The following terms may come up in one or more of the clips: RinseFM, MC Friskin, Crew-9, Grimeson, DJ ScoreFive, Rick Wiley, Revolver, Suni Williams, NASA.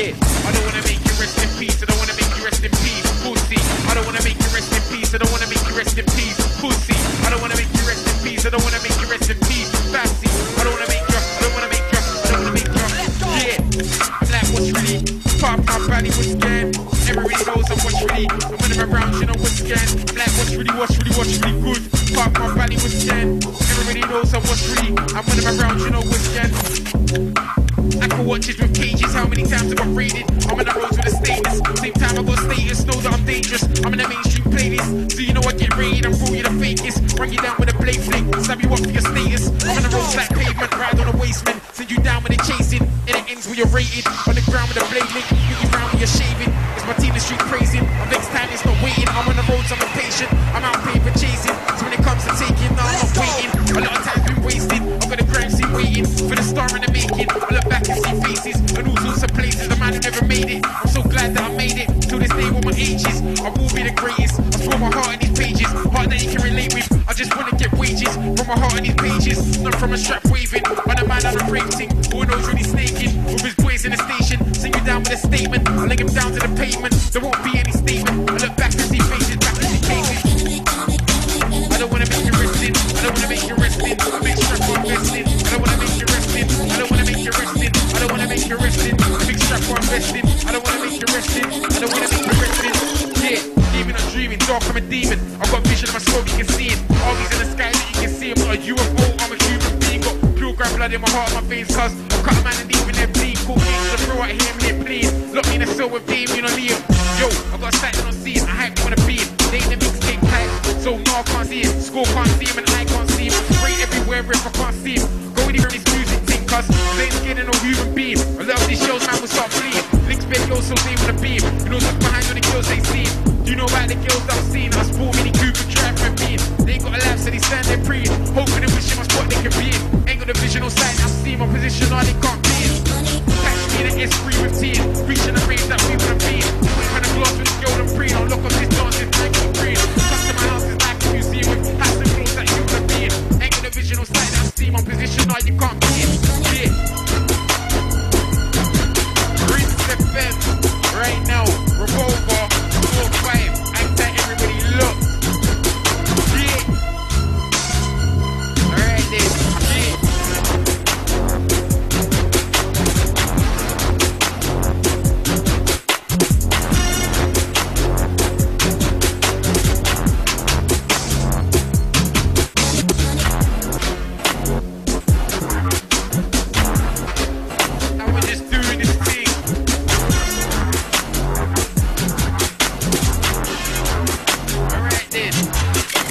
Yeah, I don't wanna make you rest in peace. I don't wanna make you rest in peace, pussy. I don't wanna make you rest in peace. I don't wanna make you rest in peace, pussy. I don't wanna make you rest in peace. I don't wanna make you rest in peace, fancy. I don't wanna make you. I don't wanna make you. I don't wanna make you. Yeah, like what's really? Pop my body, what's scared? Everybody knows I'm what's really. When I'm around, you know what's scared. Like what's really, what's really, what's really good? Pop my body, what's scared? Everybody knows I'm what's really. And when I'm around, you know what's scared. I can watch it with cages, how many times have I raided? I'm on the roads with a status, same time I got status, know that I'm dangerous. I'm in the mainstream playlist, so you know I get raided, I'm raw, you're the fakest. Run you down with a blade flick, stab you up for your status. I'm on the roads like pavement, ride on a wasteman. Send you down when they're chasing, and it ends where you're rated. On the ground with a blade link, you get round when you're shaving. It's my team, the street praising, next time it's not waiting. I'm on the roads, I'm impatient, I'm out paper chasing. So when it comes to taking, I'm not waiting. A lot of time's been wasted, I've got a crime scene waiting. For the star in the making, I look back and see faces, and all sorts of places. The man who never made it, I'm so glad that I made it. Till this day with my ages, I will be the greatest. I throw my heart in these pages, heart that you can relate with. I just wanna get wages from my heart in these pages, not from a strap waving. On a man on a rating, who knows really snaking. With his boys in the station, sing you down with a statement. I'll link him down to the pavement, there won't be any statement. I look back and see faces, back in the cases. I don't wanna make you resting, I don't wanna make you resting. I make sure I'm resting, I don't wanna make you resting, I don't wanna make you resting. I don't wanna make you resting, big strap for investing. I don't wanna make you resting, I don't wanna make you resting. Yeah, even I'm dreaming, dark, I'm a demon. I've got vision of my soul, you can see it. Armies in the sky, you can see them. A UFO, I'm a human being. Got pure grand blood in my heart, my veins, cuz I've cut a man and even empty. Call me to the throw out here, I'm please. Lock me in a cell with Dave, you know me. Yo, I've got a sight, I don't see it. I hype, you wanna be it. They ain't the mixtape type, so no, I can't see it. Score can't see him, and I can't see him. Spray everywhere if I can't see him. Go anywhere in this music. Cause they ain't scared of no human being. A lot of these shows, man, will start bleeding. Links bed, yo, so they wanna beam. You know what's behind all the girls they seen. You know about the girls I've seen. I sport mini Cooper, drive and bean. They ain't got a life, so they stand there breathe. Hoping and wishing my spot they can be in. Ain't got a vision or sight, I've seen my position, all they can't be in. Catch me in an S3 routine. Reaching the range that we wanna be in. When the glass with the girl and preen. I'll lock on this dance, it's like I'm green. Custom my house is like a museum with hats and clothes that you wanna be in. Ain't got a vision or sight, I've seen my position, all you can't be in. Right now, Revolver, ScoreFive, act that everybody look. Yeah. Alright then, yeah. I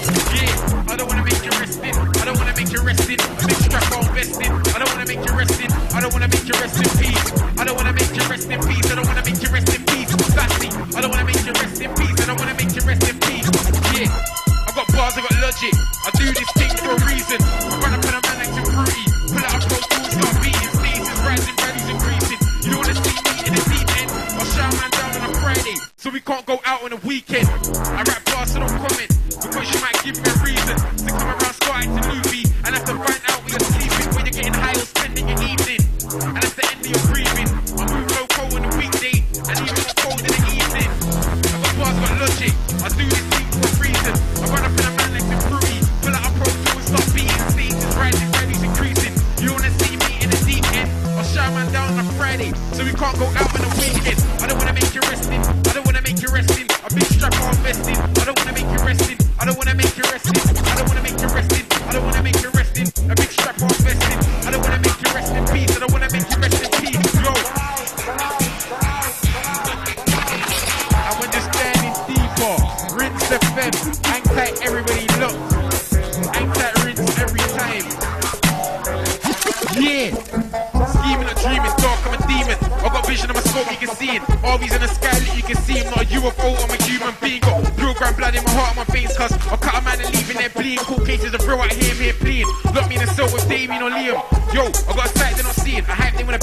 was just doing this thing.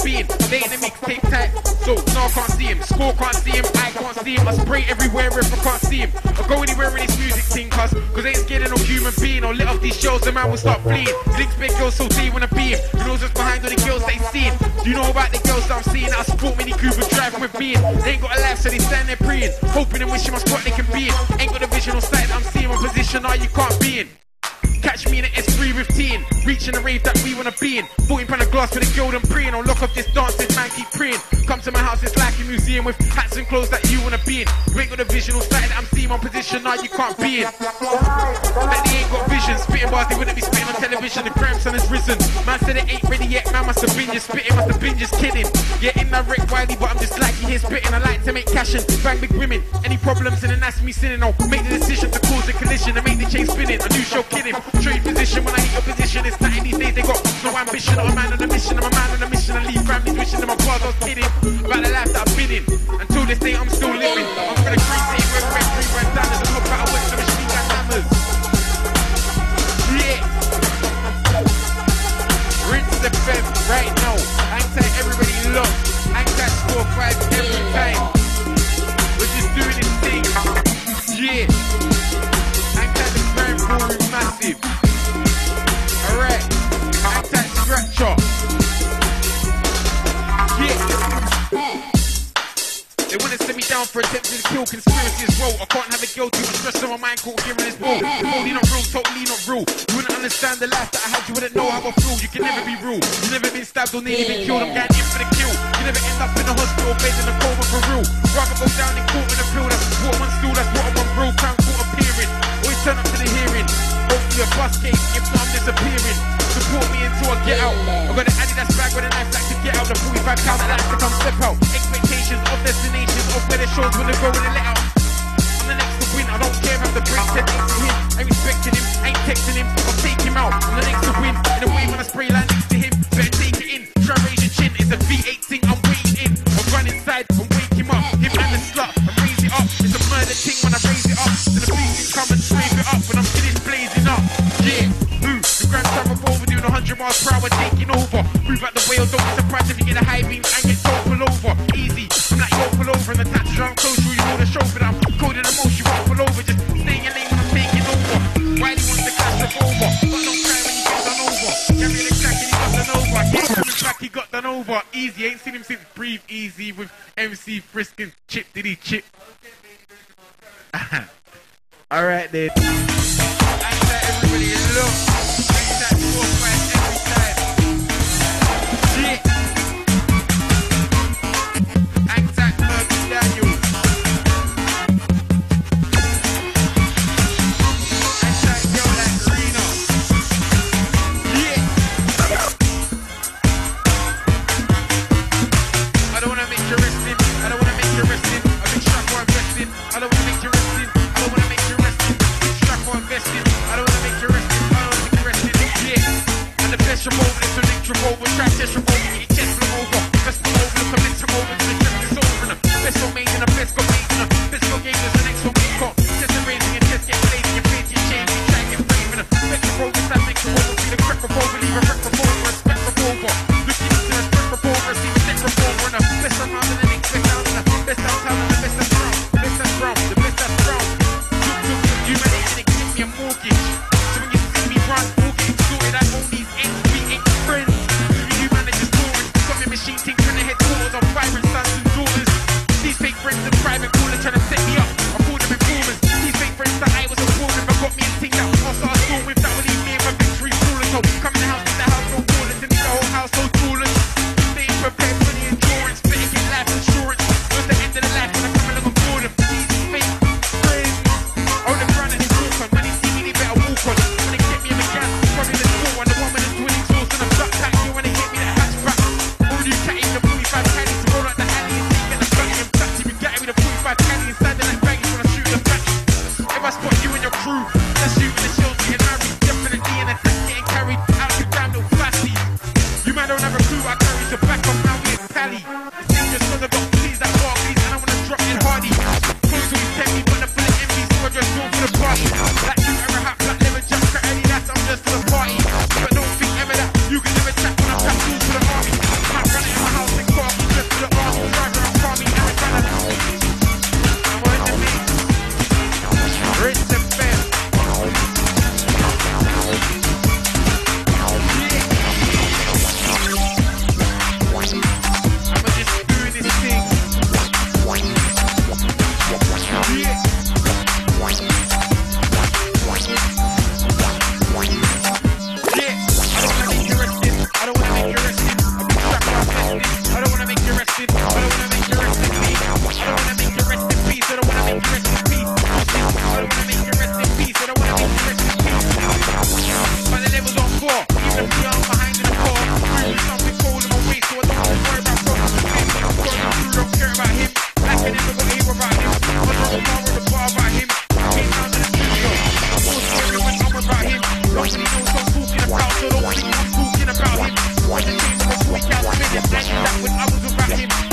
being made in a mixtape type. So now I can't see him, Score can't see him, I can't see him. I spray everywhere if I can't see him. I go anywhere in this music thing, cause I ain't scared of no human being. I'll let off these shows, the man will start fleeing. Links big girls so they wanna be him. The nose is behind all the girls they seen. You know about the girls that I'm seeing, I support many Goober driving with me. They ain't got a life so they stand there praying, hoping and wishing my spot they can be in. Ain't got a vision or sight that I'm seeing, my position now you can't be in. Catch me in the S3 with T in, reaching the rave that we wanna be in. 14 pound of glass for the golden preen. I'll lock off this dance, this man keep preying. Come to my house, it's like a museum with hats and clothes that you wanna be in. You ain't got a visual sight that I'm seeing, my position now you can't be in. Like they ain't got vision, spitting bars they wouldn't be spitting on television. The crime son has risen. Man said it ain't ready yet, man must have been just spitting, must have been just kidding. Yeah, in that Rick Wiley, but I'm just like he here spitting. I like to make cash and bang big women. Any problems and then that's me sinning. I'll make the decision to cause a collision and make the chain spinning. A new show kidding. Trade position when I hit your position, it's nothing these days, they got no ambition. I'm a man on a mission, I'm a man on a mission. I leave families wishing them my bars, I was kidding about the life that I've been in. Until this day I'm still living. I'm gonna create it with every word down and look at a word to machine gun hammers. Yeah. Rinse the fem right now. Hang-tight everybody love. Hang-tight ScoreFive every time. We're just doing this thing. Yeah. Hang-tight the grand ball is massive. Alright. Hang-tight scratch up. They wanna send me down for attempting to kill, conspiracy as well. I can't have a girl too much stress on my mind caught here in this ball. Totally not real, totally not real. You wouldn't understand the life that I had, you wouldn't know how I feel. You can never be real. You never been stabbed or nearly been killed. I'm getting in for the kill. You never end up in a hospital bed in a coma for real. Rather go down in court in a pill. That's what I'm on still, that's what I'm on real. Crown court appearing, always turn up to the hearing. Hopefully a bus case, if not I'm disappearing. Support me until I get out. I'm gonna add it, that's back with a knife like to get out. The 45 count and I have to come step out. Expectations of destination. Off where the shows when they go and let out. I'm the next to win, I don't care if the break said next to him. I ain't respecting him, I ain't texting him, I'll take him out. I'm the next to win, in a way when I spray line next to him. Better take it in, try raise your chin. It's a V8 thing, I'm waiting in. I'll run inside and wake him up, him and the slut. I raise it up, it's a murder thing when I raise it up. Then the police come and scrape it up when I'm finished blazing up. Yeah, move, the grand slam revolver doing 100 miles per hour taking over. Move out the way or don't be surprised if you get a high beam and get toppled over. Easy. And the tattoo I'm close to, you know the show, but I'm colder than most, you won't pull over. Just stay in your lane when I'm taking over. Wiley wants to clash the over, but don't cry when you get done over. Carry the crack and he got done over. Hit him the crack, he got done over. Easy, ain't seen him since Breathe Easy with MC Friskin. Chip did he chip. Alright then. I tell everybody you look. I tell ScoreFive every time. Shit. Revolver, it's a lick revolver, track test revolver, get your chest blown over. Best blown over, look a blitz revolver, till the trip is over. And the best got made and the best got made and the best got game is the next one we got. Chest and raising and chest get blazing, your face get changed, you try and get brave. And the best revolver, that lick revolver, be the crack revolver, leave a wreck revolver, a spec revolver. Looking into a spec revolver, see the neck revolver. And the best I'm out and the next down, and the best I'm down and the best that's brown, the best that's brown, the best that's brown. Look, you man ain't gonna give me a mortgage. So when you see me run, all getting sorted, I own these ends. Machine thing trying to hit quarters on firing sons and daughters. These fake friends and private callers trying to set me up. I called them informers. These fake friends that I was a warning, but got me a thing that I'll start storm with. That will leave me in my victory falling. So come in the house, with the house, no callers. And the whole house, no callers. Staying prepared for the endurance. Better get life insurance. What's the end of the life when I come along and board them? These fake friends. On the ground and they walk on. When they see me, they better walk on. When they get me in the gas, probably the door. And the woman is winning sauce and I'm duck tight. You when they hit me, that hatch crap. You can't even believe I can't roll like that.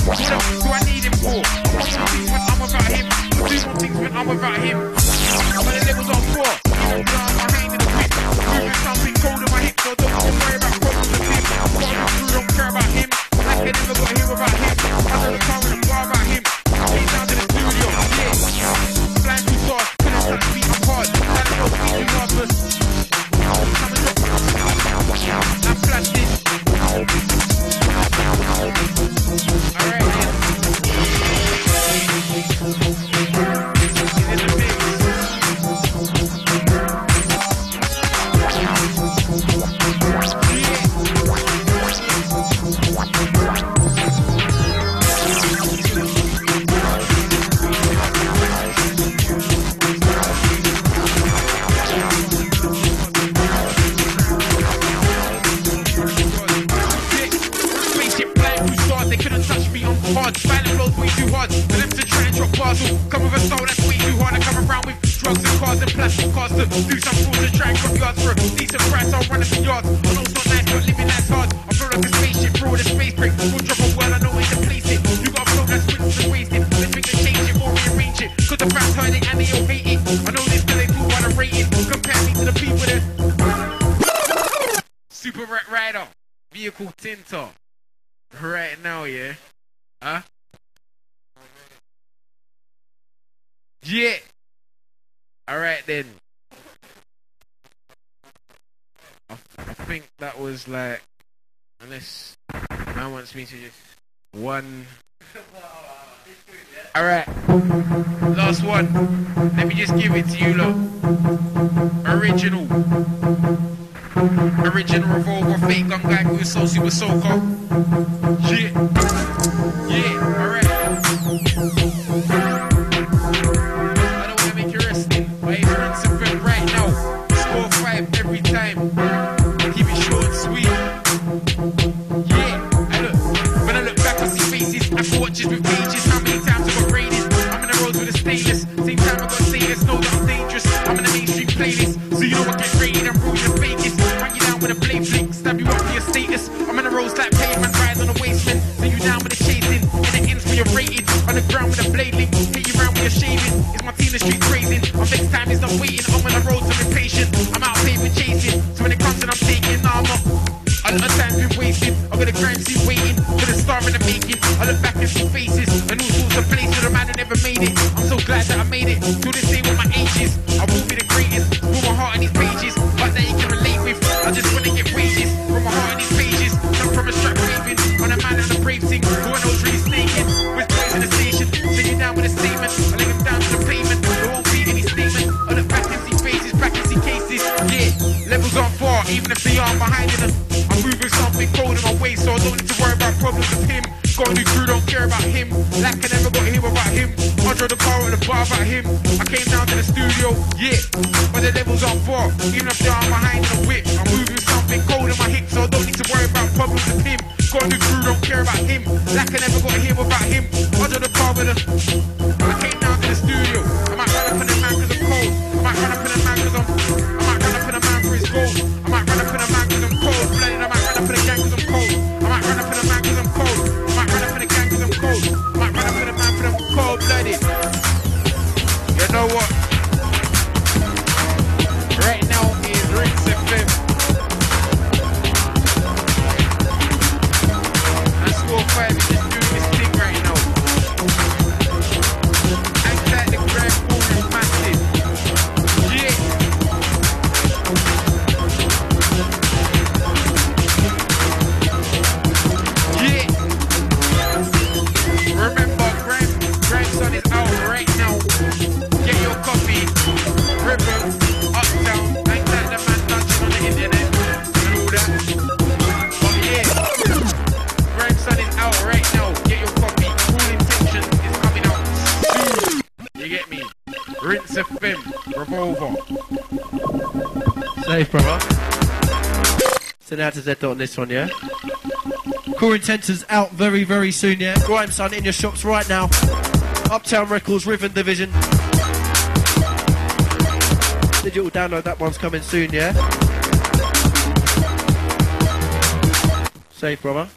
What do I need him for? I want to things when I'm without him. I do things when I'm without him. When the levels are poor, I'm my hand in the whip. Moving something cold in my hips, so don't worry about problems with him. I don't care about him. I can never go here without him. I don't know how to bar about him. He's down to the studio, yeah. Blind too soft, couldn't start to beat him hard. I don't know if he's nervous. I'm flashing. On this one, yeah? Core Intentions out very, very soon, yeah? Grimeson in your shops right now. Uptown Records, Rhythm Division. Digital download, that one's coming soon, yeah? Safe, brother.